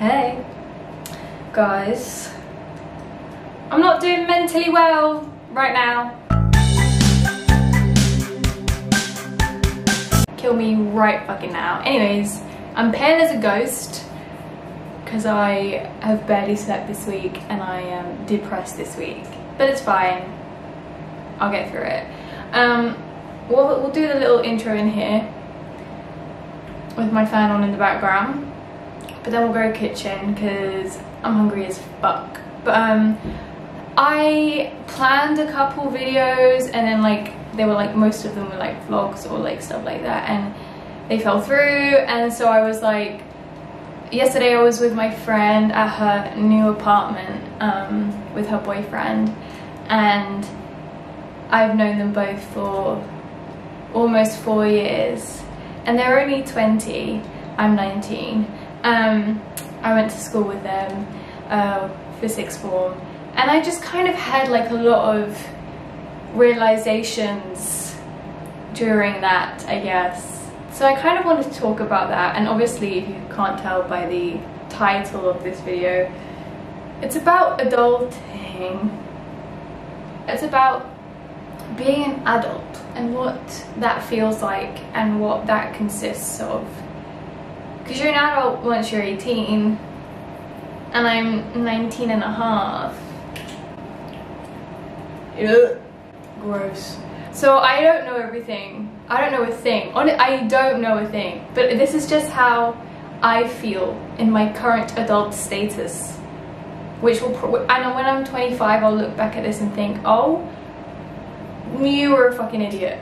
Hey guys, I'm not doing mentally well right now. Kill me right fucking now. Anyways, I'm pale as a ghost because I have barely slept this week and I am depressed this week, but it's fine, I'll get through it. We'll do the little intro in here with my fan on in the background, but then we'll go kitchen because I'm hungry as fuck. But I planned a couple videos and then most of them were like vlogs or like stuff like that, and they fell through. And so I was like, yesterday I was with my friend at her new apartment with her boyfriend, and I've known them both for almost 4 years and they're only 20, I'm 19. I went to school with them for sixth form, and I just kind of had like a lot of realizations during that, I guess. So I kind of want to talk about that, and obviously if you can't tell by the title of this video, it's about adulting. It's about being an adult and what that feels like and what that consists of. Because you're an adult once you're 18, and I'm 19 and a half. Ugh. Gross. So I don't know everything. I don't know a thing. I don't know a thing. But this is just how I feel in my current adult status. Which will, I know when I'm 25, I'll look back at this and think, oh, you were a fucking idiot.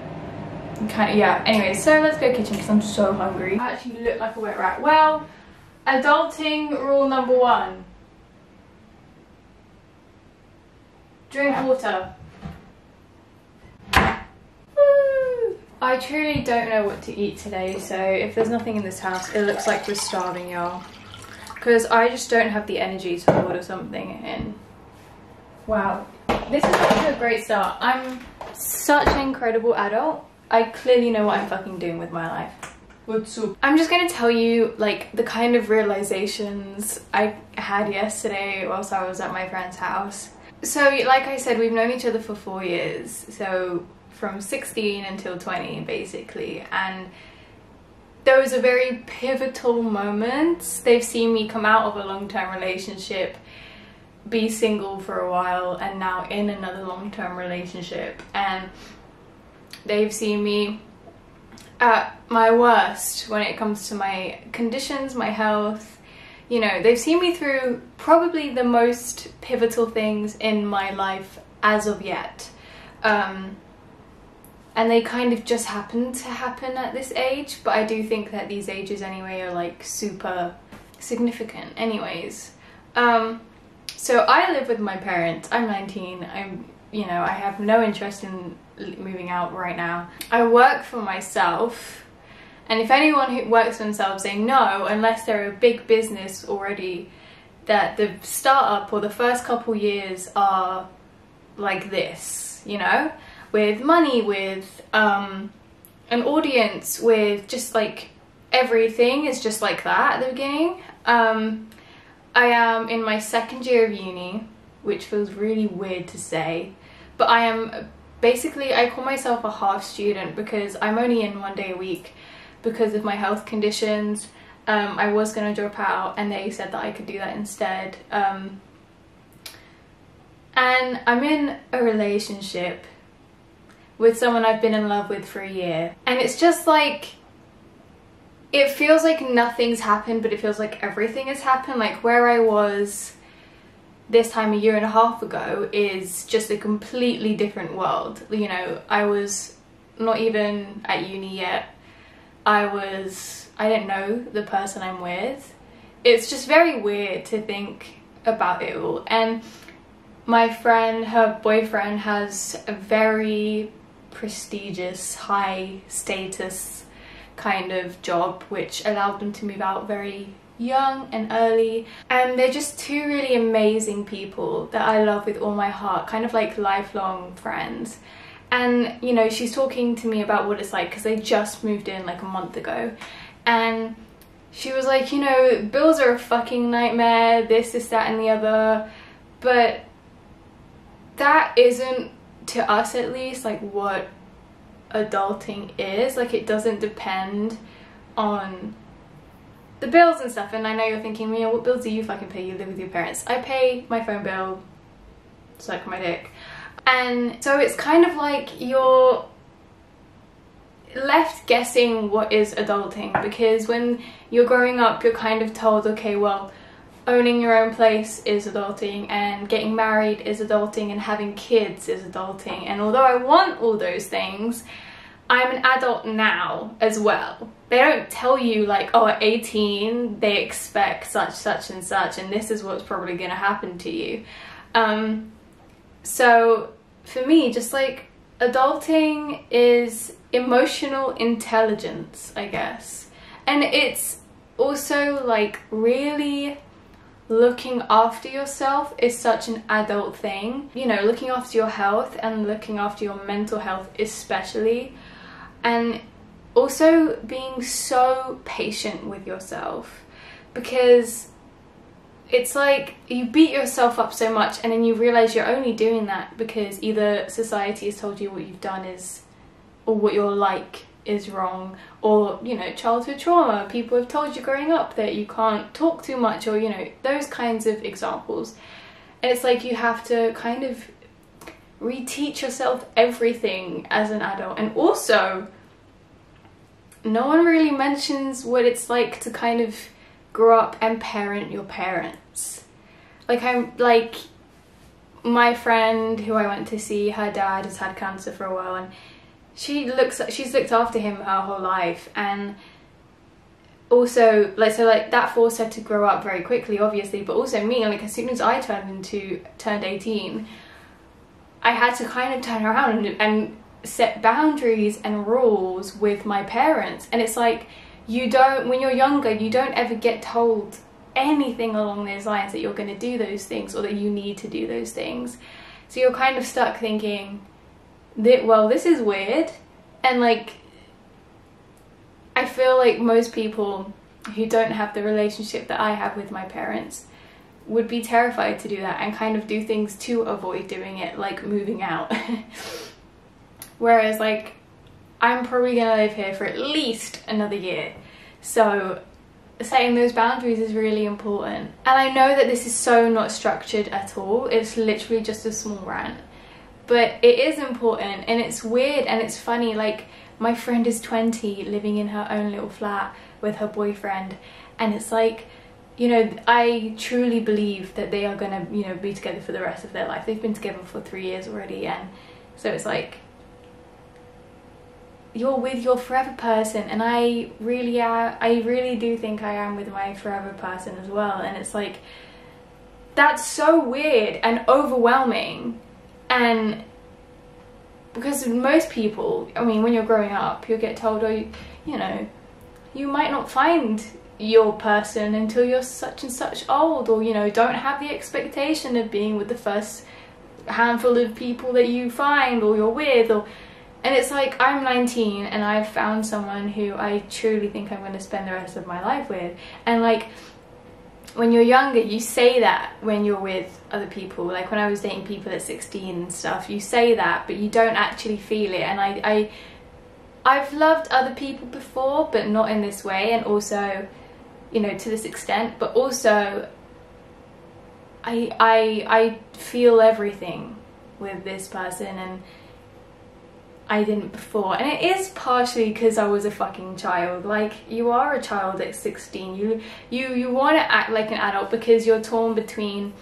Kind of, yeah. Anyway, so let's go kitchen because I'm so hungry. I actually look like a wet rat. Well, adulting rule number one. Drink water. Woo! I truly don't know what to eat today, so if there's nothing in this house, it looks like we're starving, y'all. Because I just don't have the energy to order something in. Wow. This is a great start. I'm such an incredible adult. I clearly know what I'm fucking doing with my life. What's up? I'm just gonna tell you like the kind of realizations I had yesterday whilst I was at my friend's house. So like I said, we've known each other for 4 years. So from 16 until 20 basically. And those are very pivotal moments. They've seen me come out of a long-term relationship, be single for a while, and now in another long-term relationship. And they've seen me at my worst when it comes to my conditions, my health. You know, they've seen me through probably the most pivotal things in my life as of yet. And they kind of just happen to happen at this age, but I do think that these ages anyway are like super significant anyways. So I live with my parents. I'm 19. You know, I have no interest in moving out right now. I work for myself, and if anyone who works for themselves, they know, unless they're a big business already, that the startup or the first couple years are like this, you know, with money, with an audience, with just like everything is just like that at the beginning. I am in my second year of uni, which feels really weird to say, but I am basically, I call myself a half student because I'm only in 1 day a week because of my health conditions. I was going to drop out and they said that I could do that instead. And I'm in a relationship with someone I've been in love with for a year, and it's just like, it feels like nothing's happened, but it feels like everything has happened. Like where I was this time a year and a half ago is just a completely different world. You know, I was not even at uni yet. I didn't know the person I'm with. It's just very weird to think about it all. And my friend, her boyfriend, has a very prestigious, high status kind of job, which allowed them to move out very young and early, and they're just two really amazing people that I love with all my heart, kind of like lifelong friends. And you know, she's talking to me about what it's like because they just moved in like a month ago, and she was like, you know, bills are a fucking nightmare, this, this, that, and the other, but that isn't, to us at least, like what adulting is. Like, it doesn't depend on the bills and stuff. And I know you're thinking, you know, what bills do you fucking pay? You live with your parents. I pay my phone bill, suck my dick. And so it's kind of like you're left guessing what is adulting, because when you're growing up, you're kind of told, okay, well, owning your own place is adulting, and getting married is adulting, and having kids is adulting. And although I want all those things, I'm an adult now as well. They don't tell you like, oh, at 18 they expect such, such and such, and this is what's probably gonna happen to you. So for me, just like, adulting is emotional intelligence, I guess. And it's also like, really looking after yourself is such an adult thing. You know, looking after your health and looking after your mental health especially. And also being so patient with yourself, because it's like you beat yourself up so much and then you realise you're only doing that because either society has told you what you've done is, or what you're like is wrong, or, you know, childhood trauma, people have told you growing up that you can't talk too much, or, you know, those kinds of examples. And it's like you have to kind of reteach yourself everything as an adult. And also, no one really mentions what it's like to kind of grow up and parent your parents. Like, I'm like, my friend who I went to see, her dad has had cancer for a while, and she's looked after him her whole life. And also, like, so like, that forced her to grow up very quickly, obviously, but also me, like, as soon as I turned 18, I had to kind of turn around and set boundaries and rules with my parents. And it's like, you don't, when you're younger, you don't ever get told anything along those lines, that you're going to do those things or that you need to do those things. So you're kind of stuck thinking, well, this is weird. And like, I feel like most people who don't have the relationship that I have with my parents would be terrified to do that and kind of do things to avoid doing it, like moving out. Whereas like, I'm probably gonna live here for at least another year, so setting those boundaries is really important. And I know that this is so not structured at all, it's literally just a small rant, but it is important. And it's weird and it's funny, like, my friend is 20, living in her own little flat with her boyfriend, and it's like, you know, I truly believe that they are gonna, you know, be together for the rest of their life. They've been together for 3 years already, and so it's like, you're with your forever person. And I really do think I am with my forever person as well. And it's like, that's so weird and overwhelming. And because most people, I mean, when you're growing up, you'll get told, oh, you know, you might not find your person until you're such and such old, or, you know, don't have the expectation of being with the first handful of people that you find or you're with. Or, and it's like, I'm 19 and I've found someone who I truly think I'm going to spend the rest of my life with. And like, when you're younger, you say that when you're with other people. Like, when I was dating people at 16 and stuff, you say that, but you don't actually feel it. And I've loved other people before, but not in this way, and also, you know, to this extent. But also, I feel everything with this person, and I didn't before. And it is partially because I was a fucking child. Like, you are a child at 16. You want to act like an adult because you're torn between,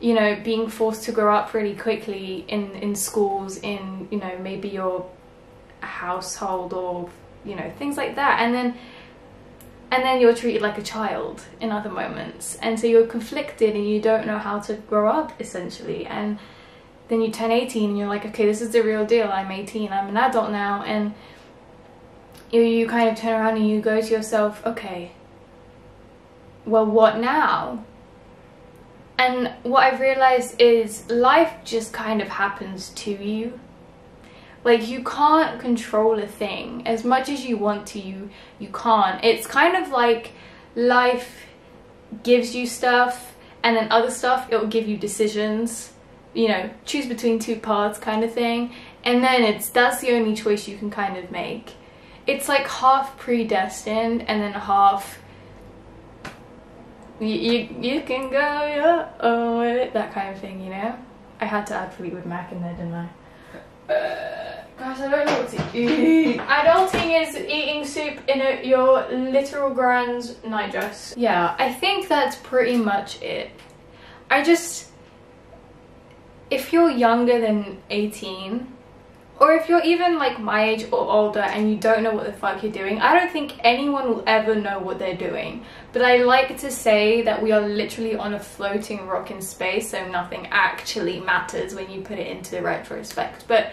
you know, being forced to grow up really quickly in schools, in, you know, maybe your household, or, you know, things like that. And then you're treated like a child in other moments. And so you're conflicted and you don't know how to grow up, essentially. And then you turn 18 and you're like, okay, this is the real deal, I'm 18, I'm an adult now. And you kind of turn around and you go to yourself, okay, well, what now? And what I've realised is, life just kind of happens to you. Like, you can't control a thing. As much as you want to, you can't. It's kind of like life gives you stuff, and then other stuff it will give you decisions, you know, choose between two paths kind of thing, and then that's the only choice you can kind of make. It's like half predestined and then half you can go your own way, that kind of thing, you know? I had to add Fleetwood Mac in there, didn't I? Gosh, I don't know what to eat. Adulting is eating soup in your literal grand's night dress. Yeah, I think that's pretty much it. If you're younger than 18, or if you're even like my age or older and you don't know what the fuck you're doing, I don't think anyone will ever know what they're doing. But I like to say that we are literally on a floating rock in space, so nothing actually matters when you put it into retrospect. But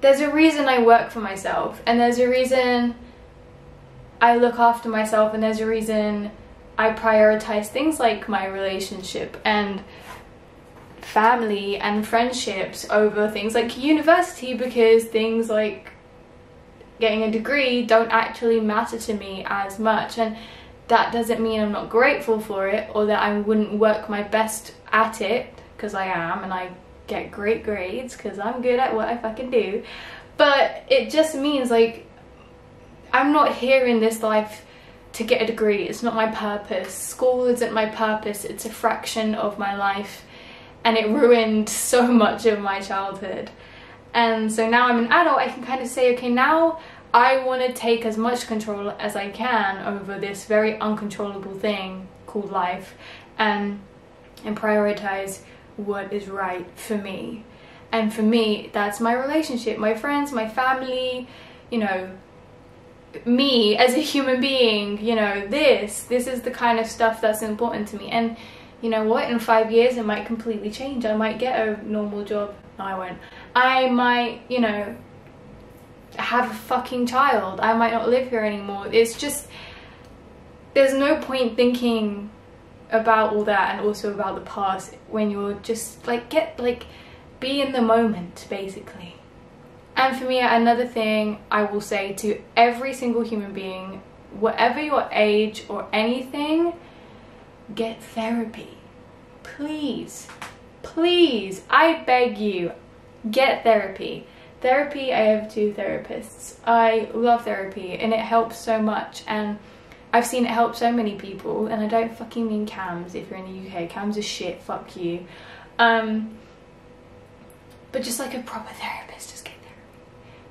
there's a reason I work for myself, and there's a reason I look after myself, and there's a reason I prioritize things like my relationship and family and friendships over things like university, because things like getting a degree don't actually matter to me as much. And that doesn't mean I'm not grateful for it or that I wouldn't work my best at it, because I am, and I get great grades because I'm good at what I fucking do. But it just means like I'm not here in this life to get a degree. It's not my purpose. School isn't my purpose. It's a fraction of my life. And it ruined so much of my childhood. And so now I'm an adult, I can kind of say, okay, now I want to take as much control as I can over this very uncontrollable thing called life, and prioritize what is right for me. And for me, that's my relationship, my friends, my family, you know, me as a human being, you know, this is the kind of stuff that's important to me. And you know what, in 5 years it might completely change. I might get a normal job. No, I won't. I might, you know, have a fucking child. I might not live here anymore. It's just, there's no point thinking about all that and also about the past when you're just like, be in the moment, basically. And for me, another thing I will say to every single human being, whatever your age or anything, get therapy. Please, please, I beg you, get therapy. I have two therapists. I love therapy and it helps so much, and I've seen it help so many people. And I don't fucking mean CAMS if you're in the UK. CAMS is shit, fuck you. But just like a proper therapist, just get therapy.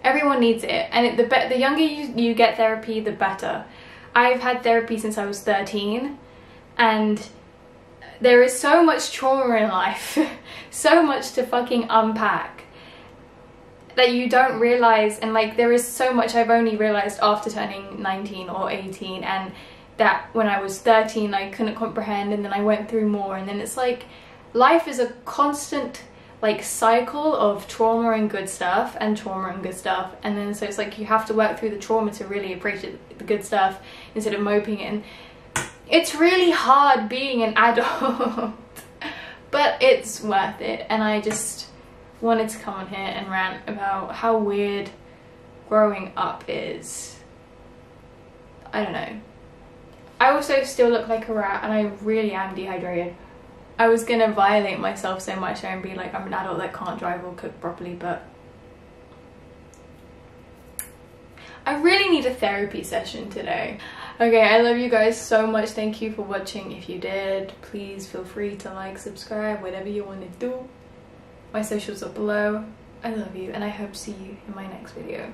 Everyone needs it, and the younger you get therapy, the better. I've had therapy since I was 13. And there is so much trauma in life, so much to fucking unpack that you don't realise, and like there is so much I've only realised after turning 19 or 18, and that when I was 13 I couldn't comprehend, and then I went through more, and then it's like life is a constant like cycle of trauma and good stuff and trauma and good stuff, and then so it's like you have to work through the trauma to really appreciate the good stuff instead of moping it. And it's really hard being an adult, but it's worth it. And I just wanted to come on here and rant about how weird growing up is. I don't know. I also still look like a rat, and I really am dehydrated. I was gonna violate myself so much and be like, I'm an adult that can't drive or cook properly, but I really need a therapy session today. Okay, I love you guys so much. Thank you for watching. If you did, please feel free to like, subscribe, whatever you want to do. My socials are below. I love you, and I hope to see you in my next video.